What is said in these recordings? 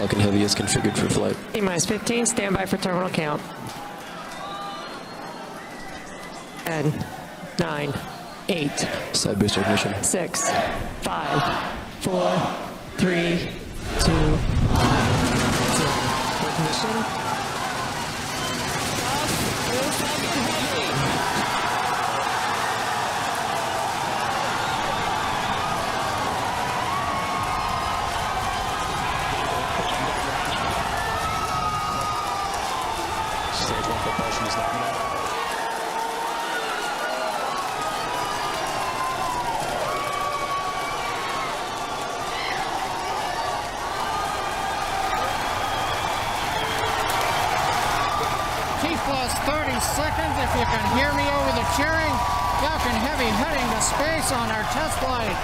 Falcon Heavy is configured for flight. T-15, standby for terminal count. 10, 9, 8. Side booster ignition. 6, 5, 4, 3, 2, 1, 0. Ignition. Plus 30 seconds, if you can hear me over the cheering. Falcon Heavy heading to space on our test flight,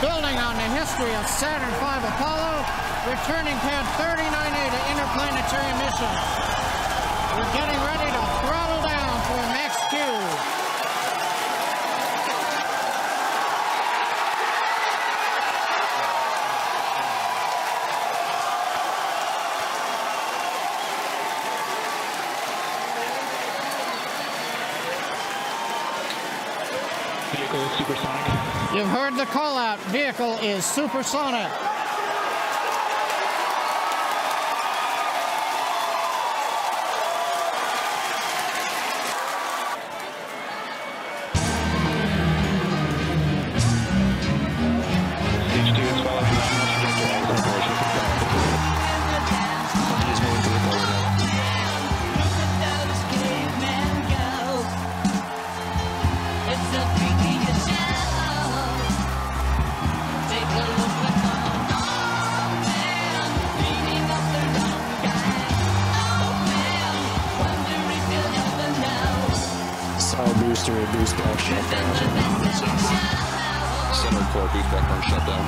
building on the history of Saturn V Apollo, returning pad 39A to interplanetary missions. We're getting ready to throttle down for a Max-Q. Vehicle is supersonic. You've heard the call out. Vehicle is supersonic. Boost back shutdown. Center core boost back on shutdown.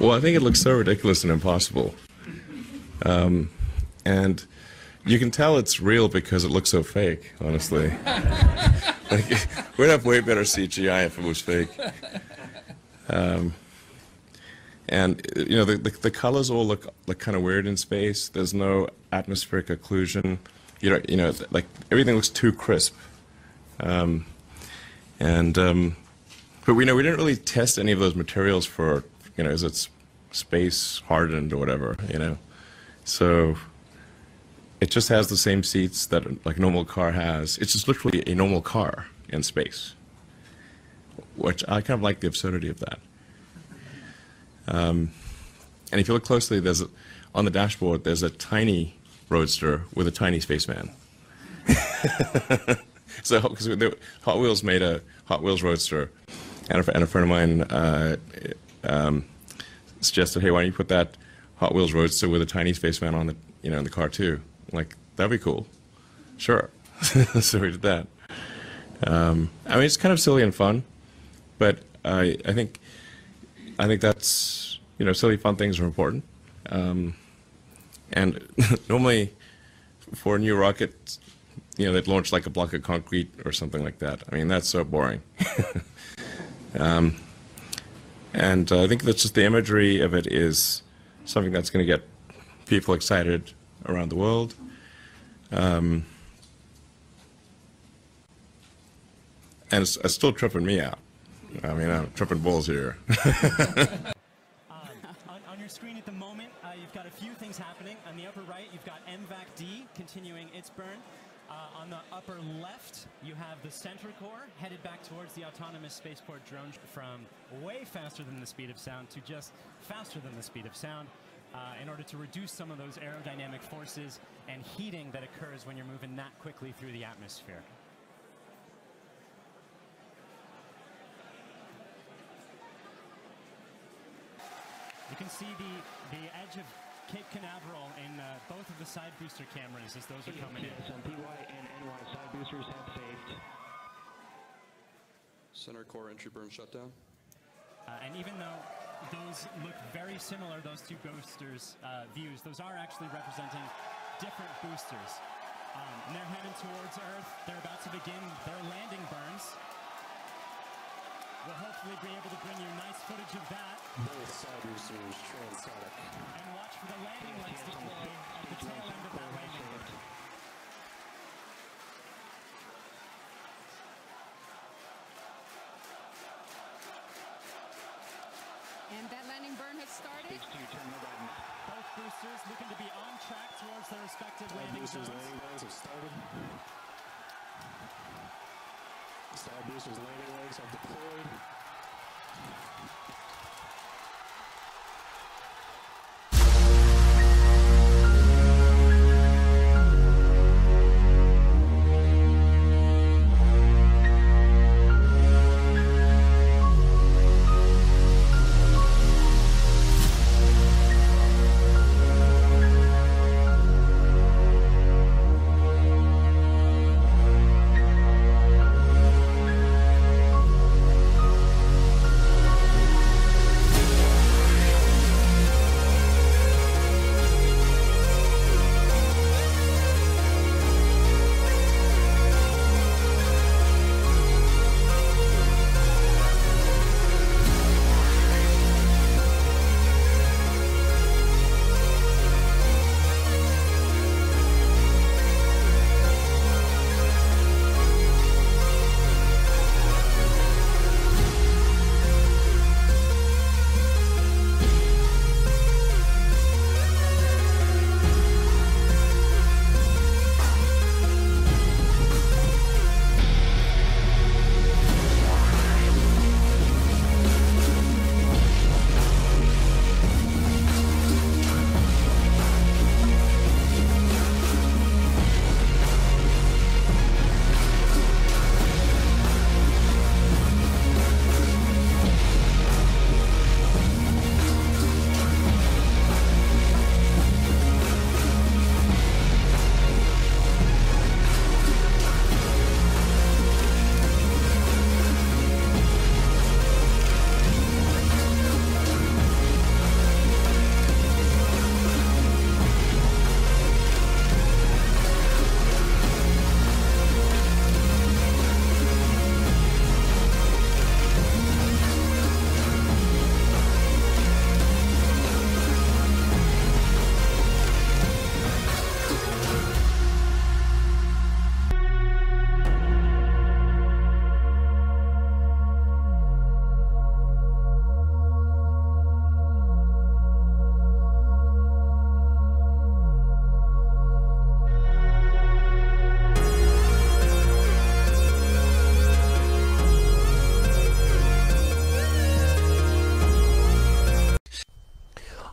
Well, I think it looks so ridiculous and impossible. And you can tell it's real because it looks so fake, honestly. Like, we'd have way better CGI if it was fake. And, you know, the colors all look kind of weird in space. There's no atmospheric occlusion. You know, like, everything looks too crisp. But we didn't really test any of those materials for, you know, is it space hardened or whatever, you know, so it just has the same seats that like a normal car has. It's just literally a normal car in space, which I kind of like the absurdity of that. And if you look closely, on the dashboard, there's a tiny roadster with a tiny spaceman. So, because Hot Wheels made a Hot Wheels roadster, and a friend of mine suggested, "Hey, why don't you put that Hot Wheels roadster with a tiny spaceman on the, you know, in the car too?" I'm like, that'd be cool. Sure. So we did that. I mean, it's kind of silly and fun, but I think that's, you know, silly fun things are important, and normally for a new rocket, you know, they'd launch like a block of concrete or something like that. I mean, that's so boring. And I think that's just the imagery of it is something that's going to get people excited around the world. And it's still tripping me out. I mean, I'm tripping balls here. On your screen at the moment, you've got a few things happening. On the upper right, you've got MVAC-D continuing its burn. On the upper left, you have the center core headed back towards the autonomous spaceport drone from way faster than the speed of sound to just faster than the speed of sound in order to reduce some of those aerodynamic forces and heating that occurs when you're moving that quickly through the atmosphere. You can see the edge of Cape Canaveral in both of the side booster cameras as those are coming in. PY and NY side boosters have saved. Center core entry burn shutdown. And even though those look very similar, those two boosters views, those are actually representing different boosters. And they're headed towards Earth. They're about to begin their landing burns. We'll hopefully be able to bring you nice footage of that. Both side receivers transonic. And watch for the landing lights deploy at the tail end of that landing lift. And that landing burn has started. Both boosters looking to be on track towards their respective landing zones. Landing lines have started. Side boosters' landing legs are deployed.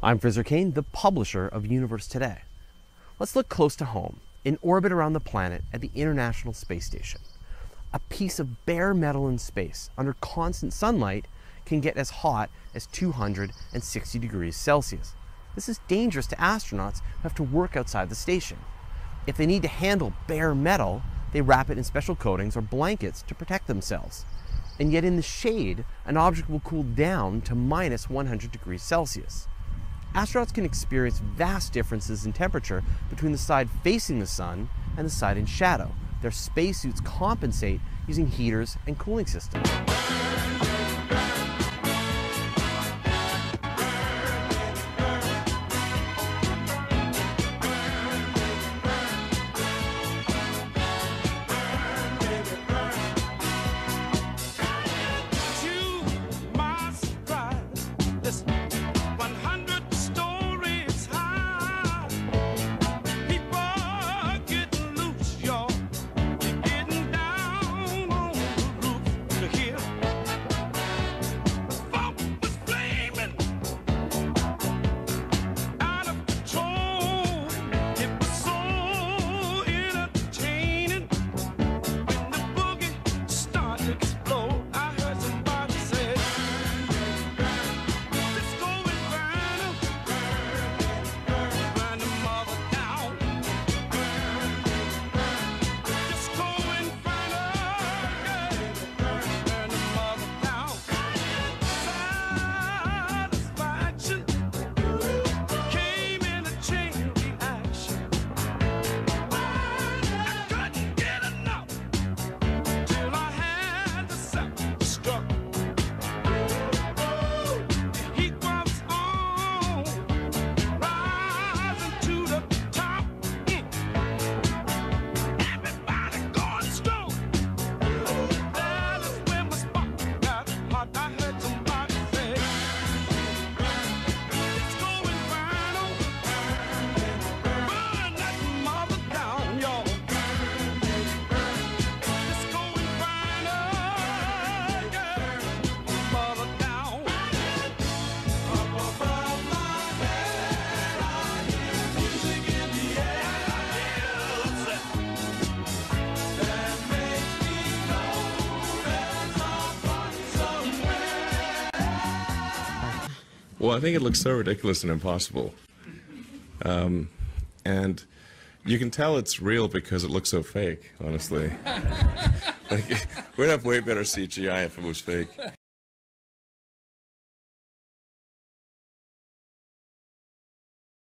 I'm Fraser Cain, the publisher of Universe Today. Let's look close to home, in orbit around the planet at the International Space Station. A piece of bare metal in space under constant sunlight can get as hot as 260 degrees Celsius. This is dangerous to astronauts who have to work outside the station. If they need to handle bare metal, they wrap it in special coatings or blankets to protect themselves. And yet in the shade, an object will cool down to minus 100 degrees Celsius. Astronauts can experience vast differences in temperature between the side facing the sun and the side in shadow. Their spacesuits compensate using heaters and cooling systems. Here. Well, I think it looks so ridiculous and impossible. And you can tell it's real because it looks so fake, honestly. Like, we'd have way better CGI if it was fake.